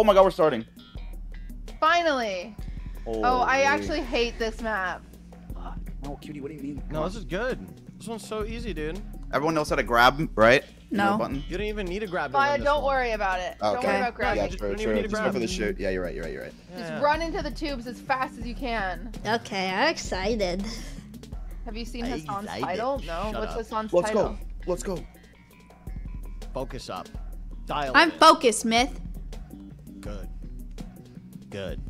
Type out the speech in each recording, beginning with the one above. Oh my god, we're starting. Finally. Holy. Oh, I actually hate this map. Fuck. No, Cutie, what do you mean? Come on. This is good. This one's so easy, dude. Everyone knows how to grab, right? No. Button. You don't even need to grab. Fine, don't worry about it. Okay. Don't worry about grabbing. Yeah, true, true. Just go for the shoot. Yeah, you're right, you're right, you're right. Yeah. Just run into the tubes as fast as you can. Okay, I'm excited. Have you seen Hassan's title? No. What's Hassan's title? Let's go. Let's go. Focus up. Dial. I'm focused, Myth. Good. Good.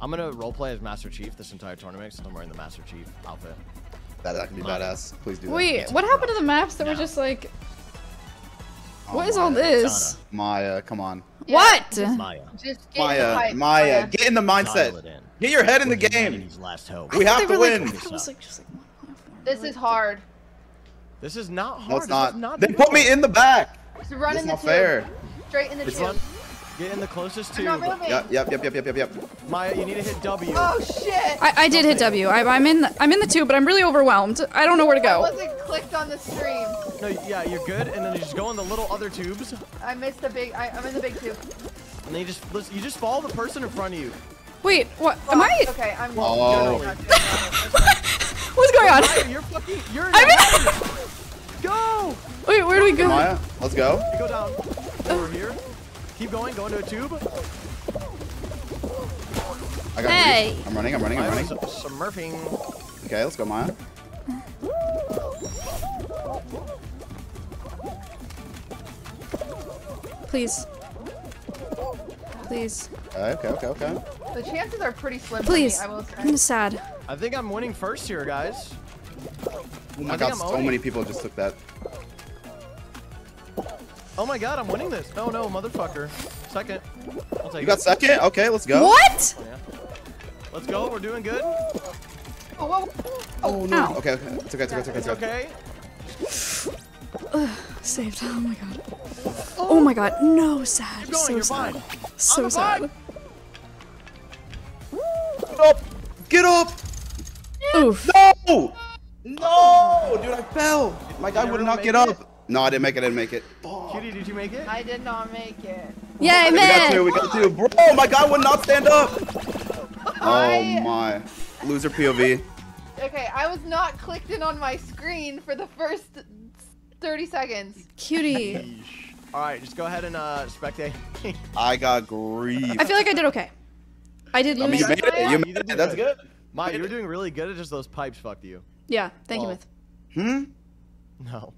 I'm gonna roleplay as Master Chief this entire tournament since I'm wearing the Master Chief outfit. That can be badass. Please do that. Wait, what happened to the maps that were just like... What is all this? Maya, come on. Yeah. What? Maya. Just get Maya, get in the mindset. In. Get your head in the game. Last hope. We have to win. Like, this is hard. This is not hard. No, it's not. They put me in the back. Just run in the tube. Straight in the tube. Get in the closest tube. Yep. Maya, you need to hit W. Oh shit. I did hit W. I'm in the tube, but I'm really overwhelmed. I don't know where to go. I wasn't clicked on the stream. No, yeah, you're good, and then you just go in the little other tubes. I missed the big. I'm in the big tube. And then you just follow the person in front of you. Wait, what? Am I? Okay, I'm. Oh. What's going on? Maya, you're fucking. You're. Go. Wait, where do we go? Maya, let's go. You go down. Over here. Keep going, go into a tube. I got you. I'm running. Smurfing. Okay, let's go, Maya. Please. Please. Okay. The chances are pretty slim. Please. For me, I will say. I'm sad. I think I'm winning first here, guys. Oh my god, so many people just took that. Oh my god, I'm winning this. Oh no, motherfucker. Second. I'll take it. You got second? Okay, let's go. What? Yeah. Let's go. We're doing good. Oh no. Ow. Okay. It's okay. Saved. Oh my god. Oh my god. No, sad. Keep going. So you're sad. Fine. So sad. Get up. Get up. Yeah. Oof. No. No, dude, I fell. My guy would not get up. No, I didn't make it. Oh. Cutie, did you make it? I did not make it. Yay, man! We got two. Bro, my guy would not stand up. Oh my. Loser POV. Okay, I was not clicked in on my screen for the first 30 seconds. Cutie. All right, just go ahead and spectate. I got grief. I feel like I did okay. I did lose. You made it. That's good. Maya, you were doing really good at just those pipes fucked you. Yeah, thank you, Myth. Hmm? No.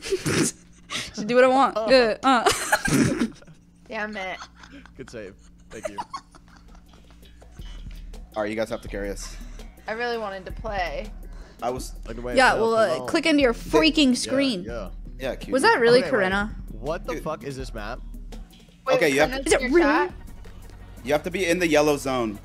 Should do what I want. Good. Damn it. Good save. Thank you. All right, you guys have to carry us. I really wanted to play. I was like, yeah, well, click into your freaking screen. Yeah. Cute. Was that really Corinna? Wait. What the fuck is this map? Wait, okay, you have to. Is it really? Shot? You have to be in the yellow zone.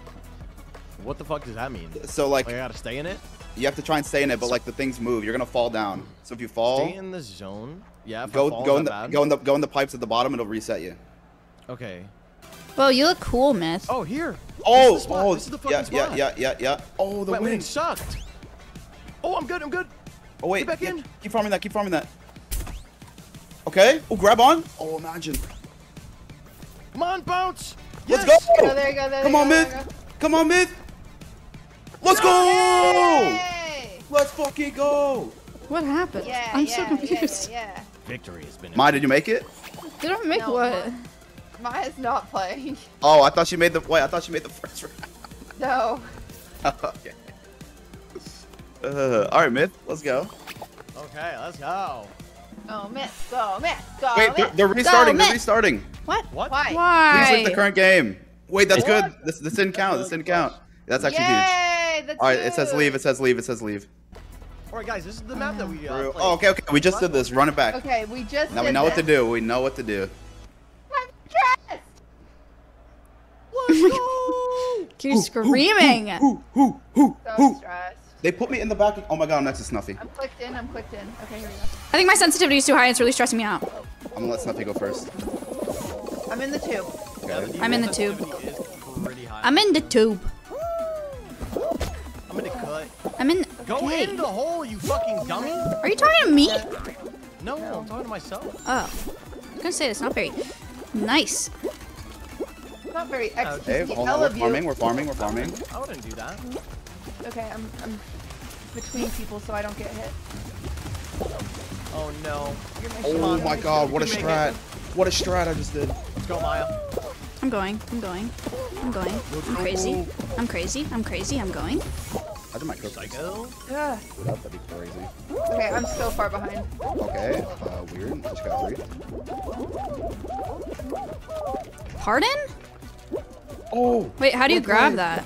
What the fuck does that mean? So like I gotta stay in it. You have to try and stay in it, but like the things move. You're gonna fall down. So if you fall, stay in the zone. Yeah. Go in the pipes at the bottom. It'll reset you. Okay. Well, you look cool, Myth. Oh, here. Oh, this is the fucking spot. Oh, the wind sucked. Oh, I'm good. Oh wait. Get back in. Keep farming that. Okay. Oh, grab on. Oh, imagine. Come on, bounce. Yes. Let's go. Oh, there you go. Come on, Myth. Let's go! Yay! Let's fucking go! What happened? Yeah, I'm so confused. Yeah. Victory has been. Maya, did you make it? Did I make what? Maya's not playing. Oh, I thought she made the. Wait, I thought she made the first round. No. Okay. All right, Myth. Let's go. Okay, let's go. Oh, Myth, go, Myth, go. Wait, they're restarting. Go, they're restarting. What? What? Why? Please leave the current game. Wait, that's good. This didn't count. This didn't count. That's actually huge. Alright, it says leave. Alright guys, this is the map that we played. Oh, okay, we just did this. Run it back. Okay, we just did this. Now we know what to do. We know what to do. I'm stressed! Let's go! She's screaming! So stressed. They put me in the back. Oh my god, I'm next to Snuffy. I'm clicked in. Okay, here we go. I think my sensitivity is too high and it's really stressing me out. I'm gonna let Snuffy go first. I'm in the tube. Okay. I'm in the tube. Go in the hole, you fucking dummy! Are you talking to me? No, I'm talking to myself. Oh. I was gonna say, it's not very nice. not very expert. Hey, hold on, we're farming. I wouldn't do that. Okay, I'm between people so I don't get hit. Oh no. Oh my god, what a strat. What a strat I just did. Let's go, Maya. I'm going. I'm crazy. I'm going. I did my cookies. Psycho? Yeah. That'd be crazy. Okay, I'm so far behind. Okay, weird. Just got 3. Pardon? Oh! Wait, how do you grab that?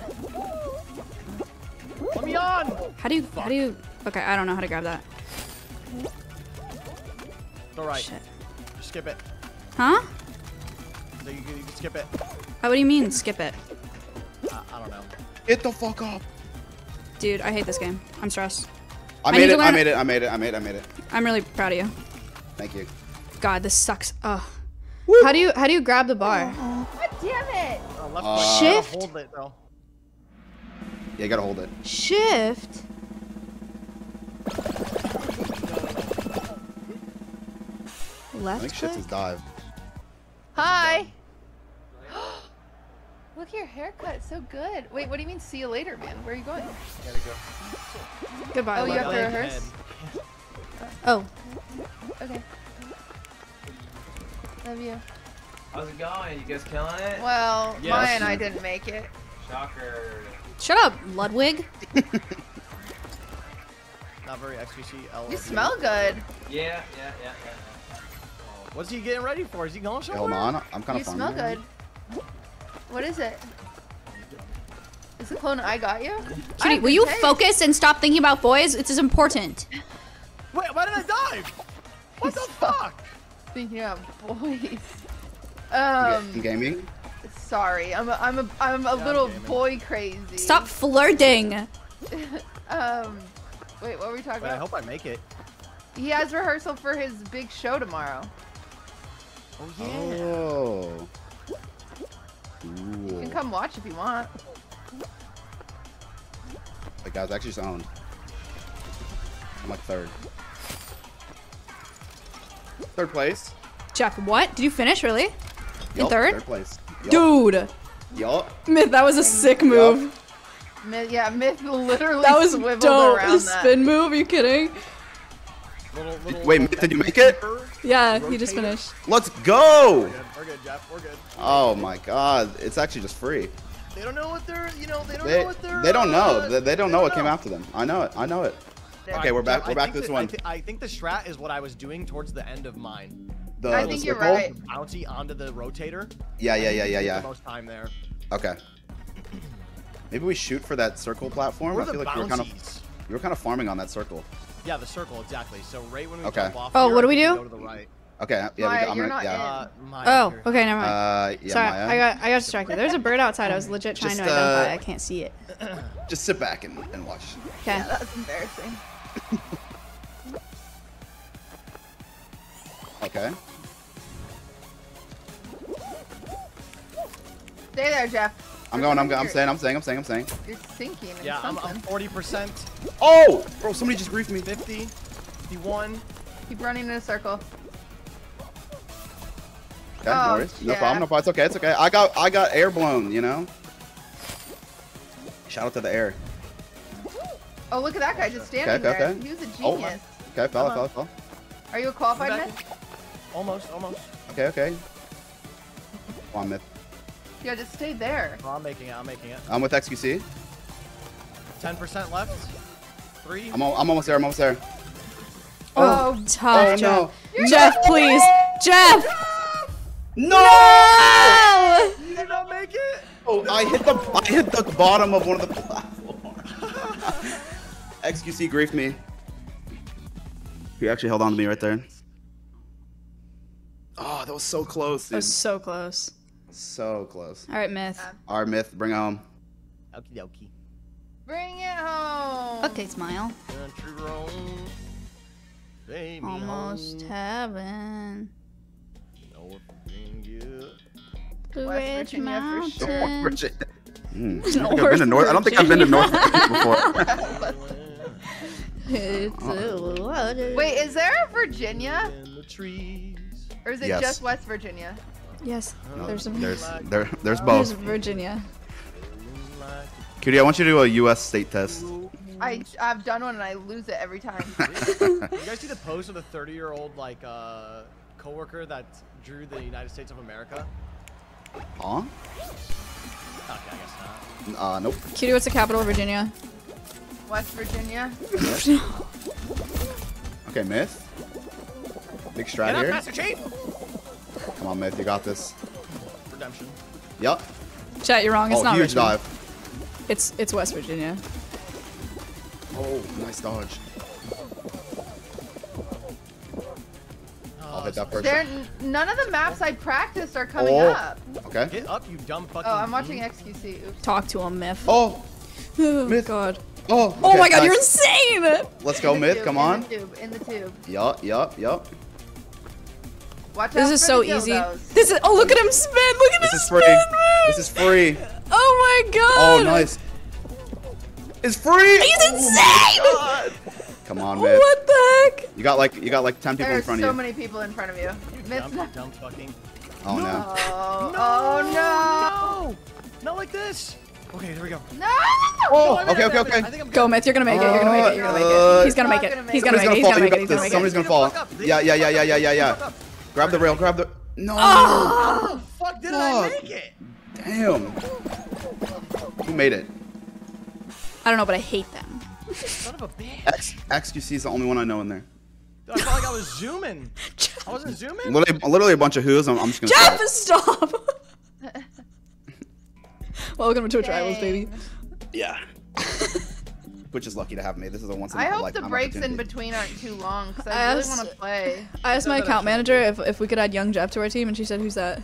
Let me on! How do you... Okay, I don't know how to grab that. It's alright. Shit. Skip it. Huh? So you can skip it. Oh, what do you mean, skip it? I don't know. Get the fuck up! Dude, I hate this game. I'm stressed. I made it. I'm really proud of you. Thank you. God, this sucks. Ugh. Woo. How do you grab the bar? God damn it! Shift. You gotta hold it, though. Yeah, you gotta hold it. Shift. Left. I think shift is dive. Hi. Look at your haircut, it's so good. Wait, what do you mean see you later, man? Where are you going? Gotta go. Goodbye. Oh, you have to rehearse? Oh. Okay. Love you. How's it going? You guys killing it? Well, yes. Maya and I didn't make it. Shocker. Shut up, Ludwig. Not very XPC. You smell good. Yeah. What's he getting ready for? Is he going somewhere? Hold on, I'm kind of fun. You smell good. What is it? Is the clone I got you? Kitty, will you focus and stop thinking about boys? It's as important. Wait, why did I dive? What the fuck? Thinking about boys. Gaming. Sorry, I'm a little boy crazy. Stop flirting. Wait, what were we talking about? I hope I make it. He has rehearsal for his big show tomorrow. Oh yeah. Oh. Ooh. You can come watch if you want. That guy's actually zoned. I'm like third. Third place. Jeff, what? Did you finish, really? Yup, in third? Third place. Yup. Dude. Yup. Myth, that was a sick move. Yup. Myth literally that was swiveled dope. Around the spin move, are you kidding? Wait, Myth, did you make it? Yeah, he just finished. Let's go! We're good, Jeff. We're good. Oh my god, it's actually just free. They don't know what they're, you know, they don't know what came after them. I know it. Okay, we're back. We're back to this one. I think the strat is what I was doing towards the end of mine. I think you're right. Bounty onto the rotator. Yeah. Most time there. Okay. Maybe we shoot for that circle platform. I feel like you were kind of farming on that circle. Yeah, the circle, exactly. So right when we jump off here, what do we do? Go to the right. Okay, yeah, Maya, okay, never mind. Yeah, sorry, Maya. I got distracted. There's a bird outside. I was legit trying to identify. I can't see it. Just sit back and watch. Okay. Yeah, that's embarrassing. Okay. Stay there, Jeff. I'm staying. You're sinking. Yeah, I'm 40%. Oh! Bro, somebody just griefed me. 50, 51. Keep running in a circle. Okay, oh, no problem. It's okay. I got air blown, you know? Shout out to the air. Oh, look at that guy just standing there. He was a genius. Oh, okay, fell. Are you a qualified myth? Almost. Okay. Come on, myth. Yeah, just stay there. Oh, I'm making it. I'm with XQC. 10% left. 3. I'm almost there. Oh, tough, Jeff. No. Jeff, please, Jeff. No! You did not make it. Oh, I hit the bottom of one of the platforms. XQC griefed me. He actually held on to me right there. Oh, that was so close. Dude. That was so close. All right, myth. Our myth, bring it home. Okie dokie. Bring it home. Okay, smile. Country road, baby almost home. Heaven. You know what the West Ridge Mountain. I don't think I've been to North Virginia before. Wait, is there a Virginia? Or is it just West Virginia? Yes, there's a there's both. There's Virginia. Cutie, I want you to do a U.S. state test. I've done one and I lose it every time. You guys see the post of the 30-year-old like coworker that drew the United States of America? Huh? Okay, I guess not. Nope. Cutie, what's the capital of Virginia? West Virginia. Okay, Myth. Big strat here. Master Chief! Come on, Myth, you got this. Redemption. Yep. Chat, you're wrong. It's not huge Richmond. Dive. It's West Virginia. Oh, nice dodge. I'll hit that person. None of the maps I practiced are coming up. Okay. Get up, you dumb fucking. Oh, I'm watching XQC. Oops. Talk to him, Myth. Oh. Oh, Myth. God. Oh, okay, oh my God, nice. You're insane! Let's go, Myth. Come on. In the tube. Yup. Watch this out is so easy. Dildos. This is. Oh, look at him spin. Look at his spin. This is free. Oh my God. Oh, nice. It's free. He's insane. Come on, Myth. What the heck? You got like 10 people in front of you. There's so many people in front of you. Dumb fucking. Oh no. Oh no. Not like this. Okay, there we go. No! Oh, okay. Go, Myth. You're gonna make it. He's gonna make it. He's gonna make it. Somebody's gonna fall. Yeah. Grab the rail. No. Oh, fuck! Did I make it? Damn. Who made it? I don't know, but I hate them. Son of a bitch. XQC is the only one I know in there. I felt like I was zooming. I wasn't zooming. Literally a bunch of who's. I'm just gonna. Jeff, stop. Welcome to Twitch Rivals, baby. Yeah. Which is lucky to have me. This is a once in a lifetime opportunity. I hope the breaks in between aren't too long, because I really want to play. I asked my account manager if we could add Young Jeff to our team, and she said, who's that?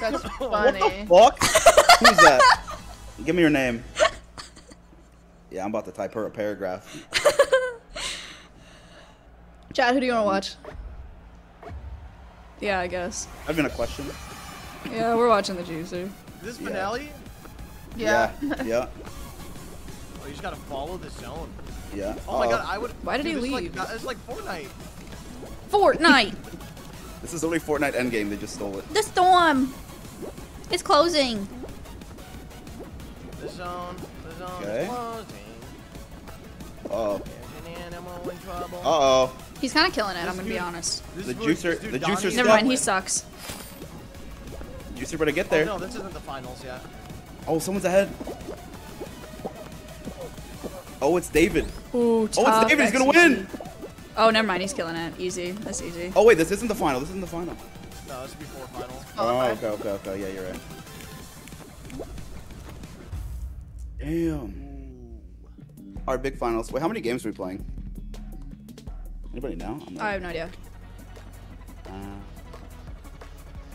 That's funny. What the fuck? Who's that? Give me your name. Yeah, I'm about to type her a paragraph. Chat, who do you want to watch? Yeah, I guess. I've been a question. Yeah, we're watching the juicer. Is this finale? Yeah. Oh, you just gotta follow the zone. Yeah. Oh my God, I would. Why did he leave? It's like Fortnite. This is only Fortnite endgame. They just stole it. The storm. It's closing. The zone is closing. There's an animal in trouble. He's kind of killing it. I'm gonna be honest. The juicer. Never mind. He sucks. You better get there. Oh, no, this isn't the finals yet. Oh, someone's ahead. Oh, it's David. Ooh, it's David. He's gonna win. Oh, never mind. He's killing it. Easy. That's easy. Oh wait, this isn't the final. No, this is before final. Okay. Yeah, you're right. Damn. Our big finals. Wait, how many games are we playing? Anybody know? I have no idea.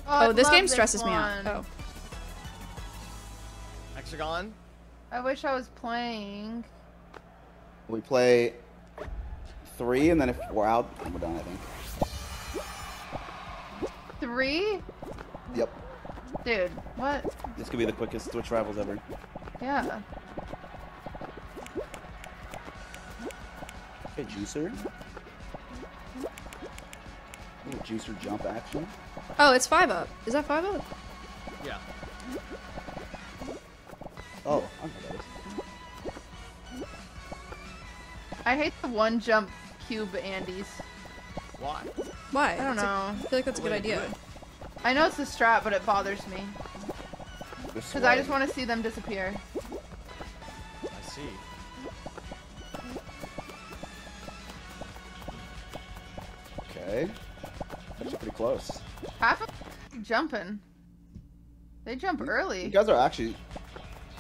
Oh, this game stresses me out. Oh. Hexagon? I wish I was playing. We play 3, and then if we're out, we're done, I think. 3? Yep. Dude, what? This could be the quickest Twitch Rivals ever. Yeah. Hey, juicer. Little juicer jump action. Oh, it's 5-up. Is that 5-up? Yeah. Oh, I know that is. I hate the one jump cube Andes. Why? Why? I don't know. I feel like that's a good idea. I know it's a strat, but it bothers me. Because I just want to see them disappear. I see. Okay. Actually pretty close. Half of them jumping. They jump early. You guys are actually...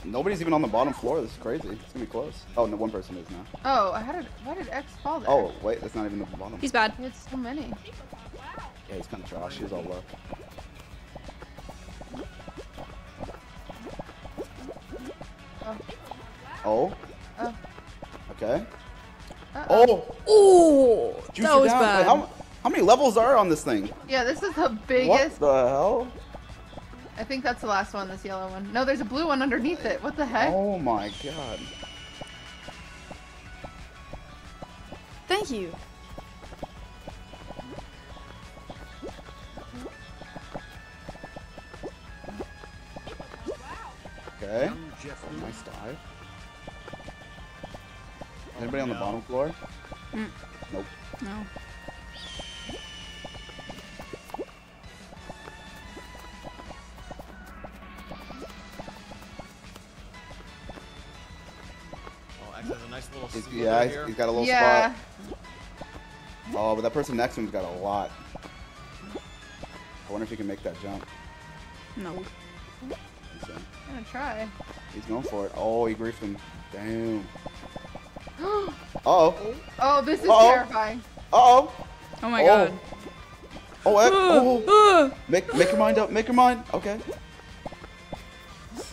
Nobody's even on the bottom floor. This is crazy. It's gonna be close. Oh, no, one person is now. Oh, why did X fall there? Oh, wait, that's not even the bottom. He's bad. It's so many. Yeah, he's kind of trash. He's all low. Oh. Okay. Oh! Ooh! That was bad. Wait, how many levels are on this thing? Yeah, this is the biggest. What the hell? I think that's the last one, this yellow one. No, there's a blue one underneath it. What the heck? Oh my God. Thank you. Okay. Oh, nice dive. Anybody on the bottom floor? Mm. Nope. No. Yeah, he's got a little spot. Oh, but that person next to him's got a lot. I wonder if he can make that jump. No. I'm gonna try. He's going for it. Oh, he griefed him. Damn. Uh oh. Oh, this is terrifying. Uh oh. Oh my god. Oh, Make your mind up. Make your mind. Okay.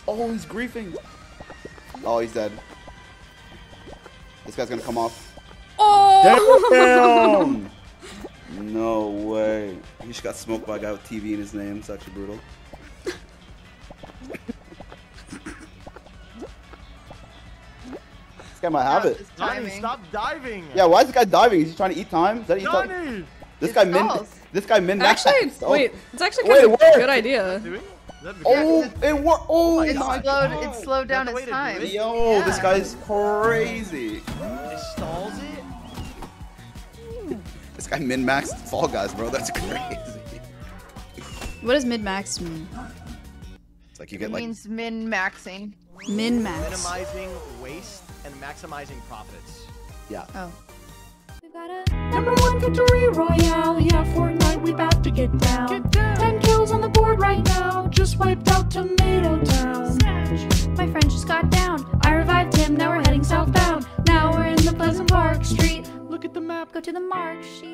Oh, he's griefing. Oh, he's dead. This guy's gonna come off. Oh! Damn! No way. He just got smoked by a guy with TV in his name. It's actually brutal. This guy might have it. Donnie, stop diving! Yeah, why is this guy diving? Is he trying to eat time? Is that eat time? This guy min. Actually, wait. It's actually kind of a good idea. Oh, it worked! Oh, it slowed down its time. Yo, this guy's crazy. It stalls it. This guy min-maxed Fall Guys, bro. That's crazy. What does mid-max mean? It's like you get like. It means min-maxing. Min-max. Minimizing waste and maximizing profits. Yeah. Oh. We've got a #1 victory royale. Yeah, Fortnite, we about to get down. 10 kills on the board right now. Just wiped out Tomato Town. My friend just got down. I revived him. Now we're heading southbound. Now we're in the Pleasant Park Street. Look at the map. Go to the mark sheet.